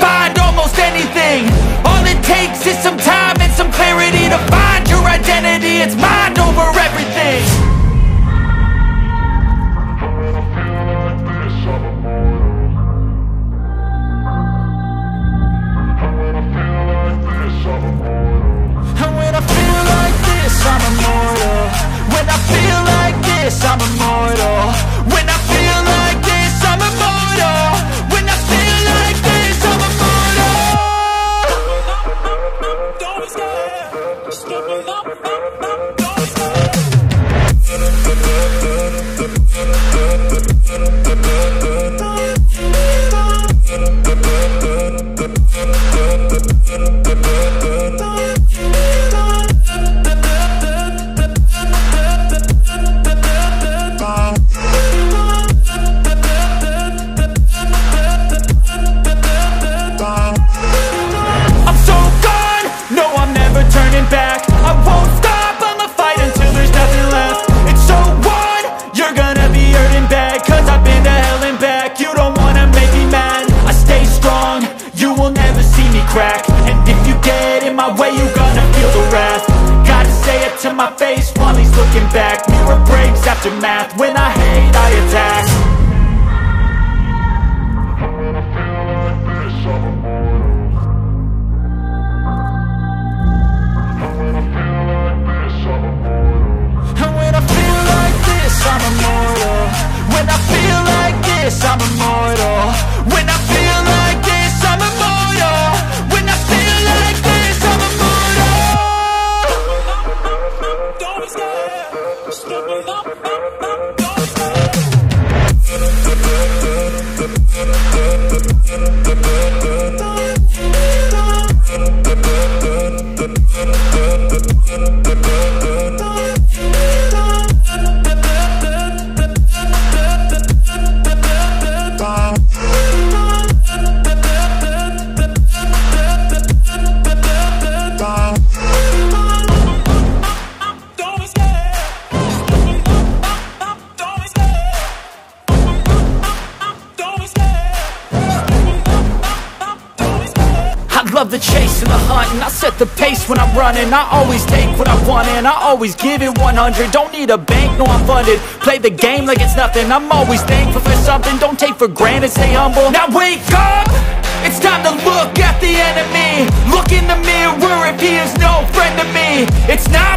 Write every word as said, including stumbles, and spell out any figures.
find almost anything. All it takes is some time and some clarity to find your identity. It's mind over everything. I'm immortal. When I feel like this, I'm immortal. When I feel like this, I'm immortal. My face while he's looking back. Mirror breaks after math. When I hate, I attack. When I feel like this, I'm immortal. When I feel like this, I'm immortal. When I feel like this, I'm immortal. When I feel like this, I'm immortal. When I feel like this, I'm immortal. When I feel like this, I'm immortal. Love the chase and the hunt, and I set the pace when I'm running. I always take what I want and I always give it one hundred. Don't need a bank, no, I'm funded. Play the game like it's nothing. I'm always thankful for something. Don't take for granted, stay humble. Now wake up! It's time to look at the enemy. Look in the mirror if he is no friend to me. It's not